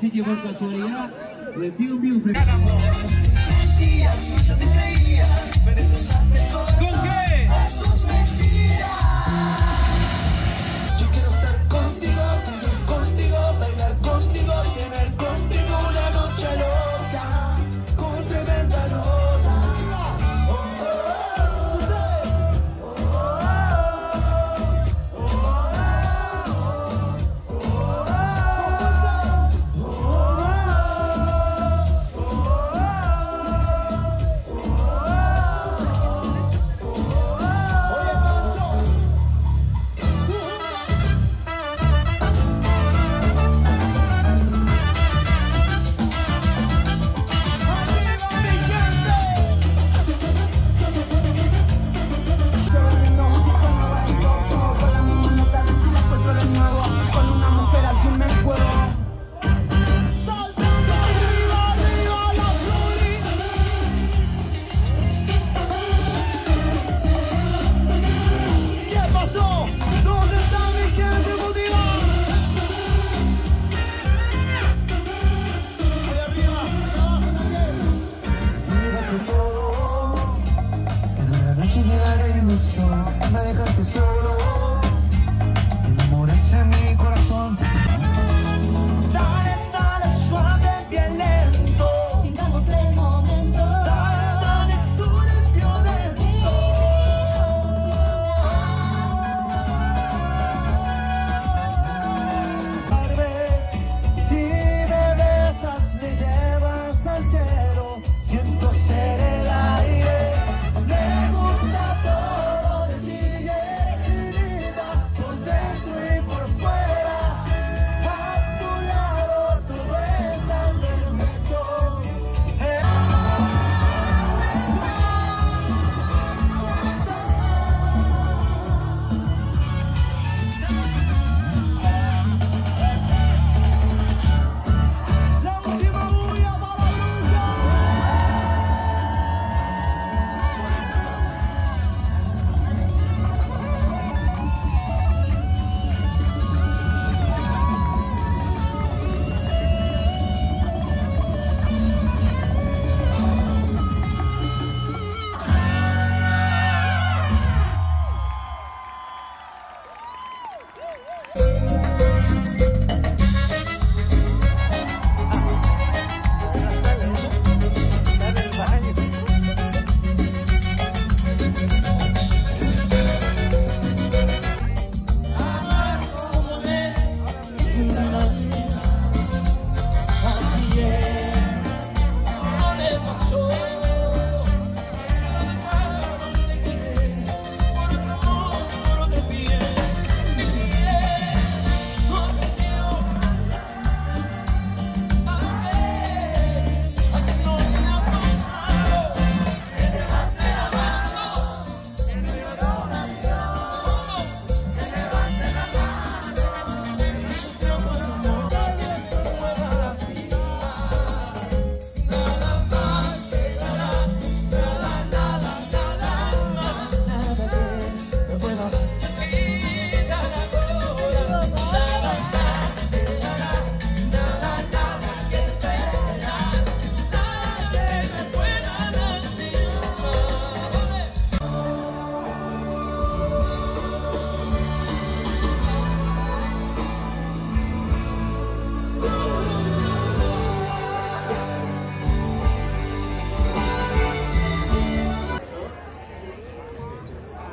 Sí que por casualidad recibo un vivo fresco. Los días que yo te creía, me destrozaste el corazón. ¿Con qué? A tus mentiras. Yo quiero estar contigo, vivir contigo, bailar contigo, tener contigo una noche loca, con tremenda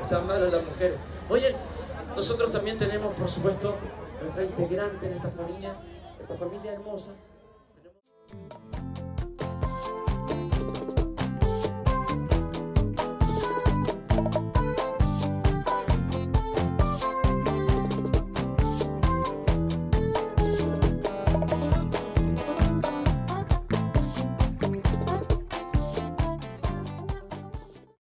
tan mal a las mujeres. Oye, nosotros también tenemos, por supuesto, nuestra integrante en esta familia hermosa.